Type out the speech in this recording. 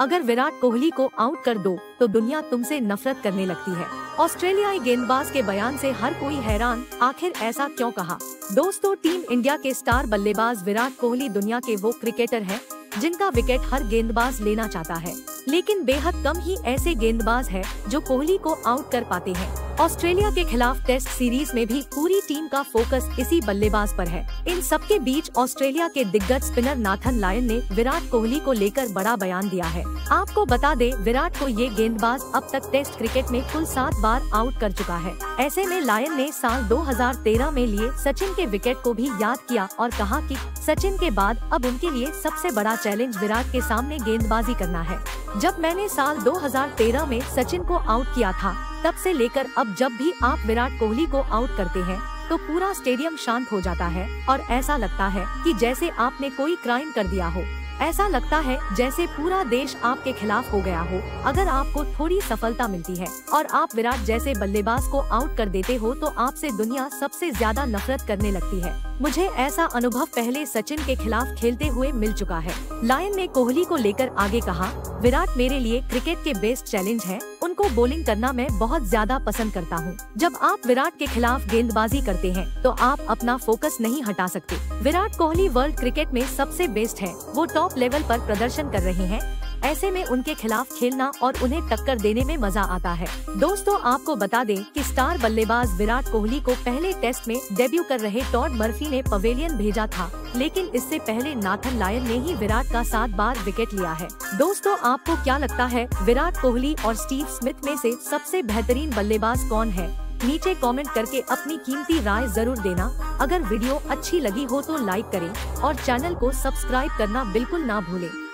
अगर विराट कोहली को आउट कर दो तो दुनिया तुमसे नफरत करने लगती है। ऑस्ट्रेलियाई गेंदबाज के बयान से हर कोई हैरान, आखिर ऐसा क्यों कहा। दोस्तों, टीम इंडिया के स्टार बल्लेबाज विराट कोहली दुनिया के वो क्रिकेटर हैं जिनका विकेट हर गेंदबाज लेना चाहता है, लेकिन बेहद कम ही ऐसे गेंदबाज हैं जो कोहली को आउट कर पाते हैं। ऑस्ट्रेलिया के खिलाफ टेस्ट सीरीज में भी पूरी टीम का फोकस इसी बल्लेबाज पर है। इन सबके बीच ऑस्ट्रेलिया के दिग्गज स्पिनर नाथन लायन ने विराट कोहली को लेकर बड़ा बयान दिया है। आपको बता दे, विराट को ये गेंदबाज अब तक टेस्ट क्रिकेट में कुल 7 बार आउट कर चुका है। ऐसे में लायन ने साल 2013 में लिए सचिन के विकेट को भी याद किया और कहा कि सचिन के बाद अब उनके लिए सबसे बड़ा चैलेंज विराट के सामने गेंदबाजी करना है। जब मैंने साल 2013 में सचिन को आउट किया था, तब से लेकर अब जब भी आप विराट कोहली को आउट करते हैं तो पूरा स्टेडियम शांत हो जाता है और ऐसा लगता है कि जैसे आपने कोई क्राइम कर दिया हो। ऐसा लगता है जैसे पूरा देश आपके खिलाफ हो गया हो। अगर आपको थोड़ी सफलता मिलती है और आप विराट जैसे बल्लेबाज को आउट कर देते हो तो आपसे दुनिया सबसे ज्यादा नफरत करने लगती है। मुझे ऐसा अनुभव पहले सचिन के खिलाफ खेलते हुए मिल चुका है। लायन ने कोहली को लेकर आगे कहा, विराट मेरे लिए क्रिकेट के बेस्ट चैलेंज है। उनको बॉलिंग करना मैं बहुत ज्यादा पसंद करता हूँ। जब आप विराट के खिलाफ गेंदबाजी करते हैं तो आप अपना फोकस नहीं हटा सकते। विराट कोहली वर्ल्ड क्रिकेट में सबसे बेस्ट है। वो टॉप लेवल पर प्रदर्शन कर रहे हैं। ऐसे में उनके खिलाफ खेलना और उन्हें टक्कर देने में मजा आता है। दोस्तों, आपको बता दें कि स्टार बल्लेबाज विराट कोहली को पहले टेस्ट में डेब्यू कर रहे टॉट मर्फी ने पवेलियन भेजा था, लेकिन इससे पहले नाथन लायन ने ही विराट का 7 बार विकेट लिया है। दोस्तों, आपको क्या लगता है, विराट कोहली और स्टीव स्मिथ में से सबसे बेहतरीन बल्लेबाज कौन है? नीचे कमेंट करके अपनी कीमती राय जरूर देना। अगर वीडियो अच्छी लगी हो तो लाइक करें और चैनल को सब्सक्राइब करना बिल्कुल ना भूलें।